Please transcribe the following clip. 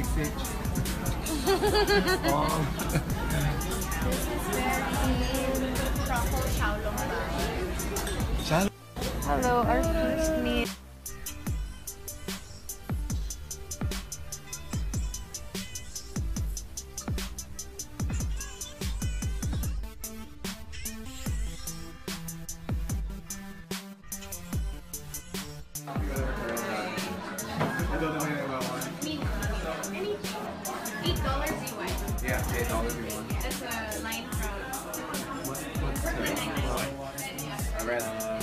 big bitch. This is where the truffle xiao long bao. Hello, our first meal. $8 you want. That's a line from... What's the... I read...